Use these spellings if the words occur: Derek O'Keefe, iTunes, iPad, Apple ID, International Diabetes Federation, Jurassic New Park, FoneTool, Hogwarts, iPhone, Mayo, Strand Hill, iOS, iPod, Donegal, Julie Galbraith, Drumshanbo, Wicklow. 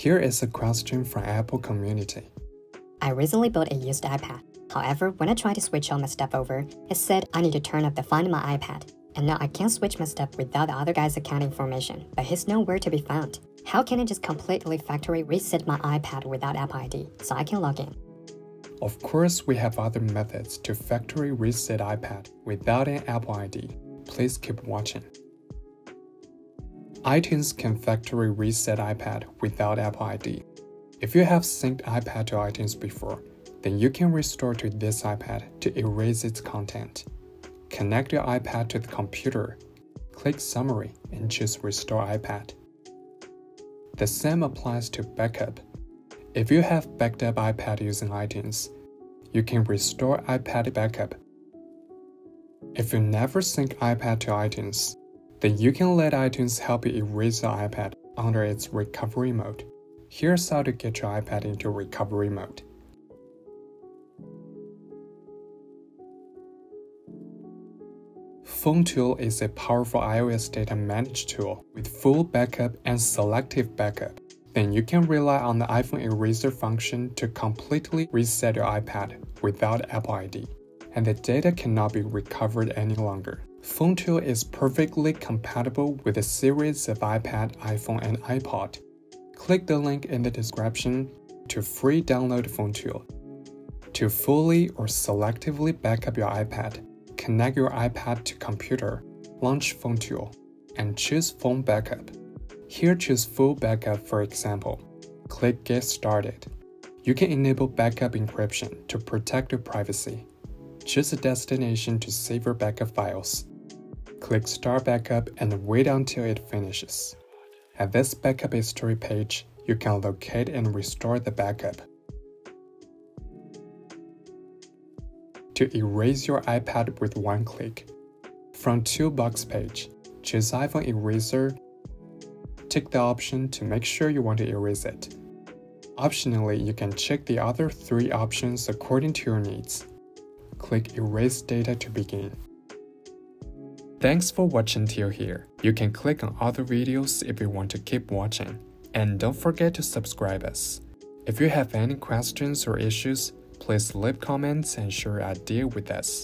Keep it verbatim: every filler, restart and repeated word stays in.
Here is a question from Apple community. I recently bought a used iPad. However, when I tried to switch on my stuff over, it said I need to turn up the Find My iPad. And now I can't switch my stuff without the other guy's account information, but he's nowhere to be found. How can I just completely factory reset my iPad without Apple I D so I can log in? Of course, we have other methods to factory reset iPad without an Apple I D. Please keep watching. iTunes can factory reset iPad without Apple I D. If you have synced iPad to iTunes before, then you can restore to this iPad to erase its content. Connect your iPad to the computer, click Summary, and choose Restore iPad. The same applies to backup. If you have backed up iPad using iTunes, you can restore iPad backup. If you never sync iPad to iTunes, then you can let iTunes help you erase your iPad under its recovery mode. Here's how to get your iPad into recovery mode. FoneTool is a powerful iOS data management tool with full backup and selective backup. Then you can rely on the iPhone eraser function to completely reset your iPad without Apple I D, and the data cannot be recovered any longer. FoneTool is perfectly compatible with a series of iPad, iPhone, and iPod. Click the link in the description to free download FoneTool. To fully or selectively backup your iPad, connect your iPad to computer, launch FoneTool, and choose Phone Backup. Here choose Full Backup for example. Click Get Started. You can enable backup encryption to protect your privacy. Choose a destination to save your backup files. Click Start Backup and wait until it finishes. At this backup history page, you can locate and restore the backup. To erase your iPad with one click. From Toolbox page, choose iPhone Eraser. Tick the option to make sure you want to erase it. Optionally, you can check the other three options according to your needs. Click Erase Data to begin. Thanks for watching till here. You can click on other videos if you want to keep watching. And don't forget to subscribe us. If you have any questions or issues, please leave comments and share your idea with us.